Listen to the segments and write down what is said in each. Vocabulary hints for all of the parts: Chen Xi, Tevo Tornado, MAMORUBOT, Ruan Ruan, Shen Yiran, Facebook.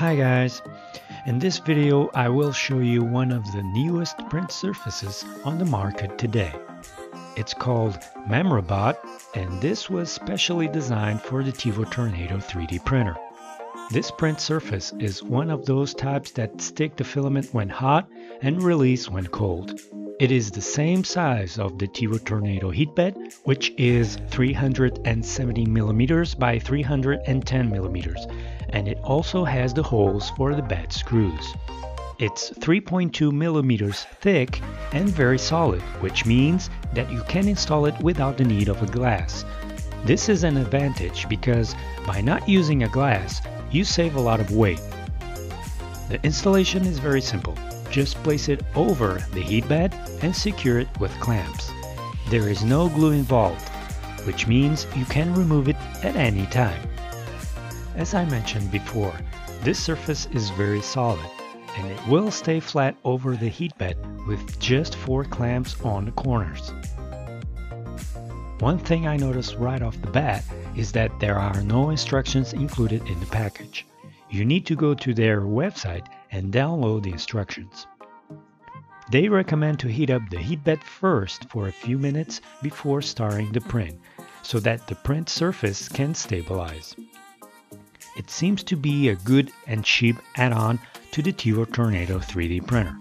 Hi guys! In this video I will show you one of the newest print surfaces on the market today. It's called MAMORUBOT, and this was specially designed for the Tevo Tornado 3D printer. This print surface is one of those types that stick the filament when hot and release when cold. It is the same size of the Tevo Tornado heatbed, which is 370 mm by 310 mm, and it also has the holes for the bed screws. It's 3.2 mm thick and very solid, which means that you can install it without the need of a glass. This is an advantage because by not using a glass, you save a lot of weight. The installation is very simple. Just place it over the heatbed and secure it with clamps. There is no glue involved, which means you can remove it at any time. As I mentioned before, this surface is very solid and it will stay flat over the heatbed with just 4 clamps on the corners. One thing I noticed right off the bat is that there are no instructions included in the package. You need to go to their website and download the instructions. They recommend to heat up the heatbed first for a few minutes before starting the print, so that the print surface can stabilize. It seems to be a good and cheap add-on to the Tevo Tornado 3D printer.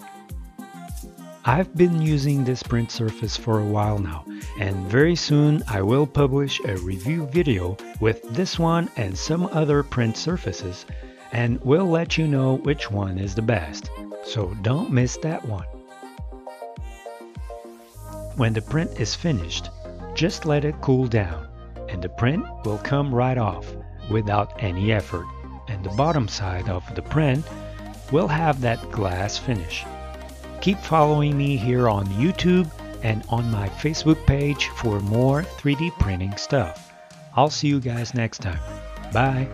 I've been using this print surface for a while now, and very soon I will publish a review video with this one and some other print surfaces, and we'll let you know which one is the best, so don't miss that one. When the print is finished, just let it cool down, and the print will come right off without any effort, and the bottom side of the print will have that glass finish. Keep following me here on YouTube and on my Facebook page for more 3D printing stuff. I'll see you guys next time. Bye!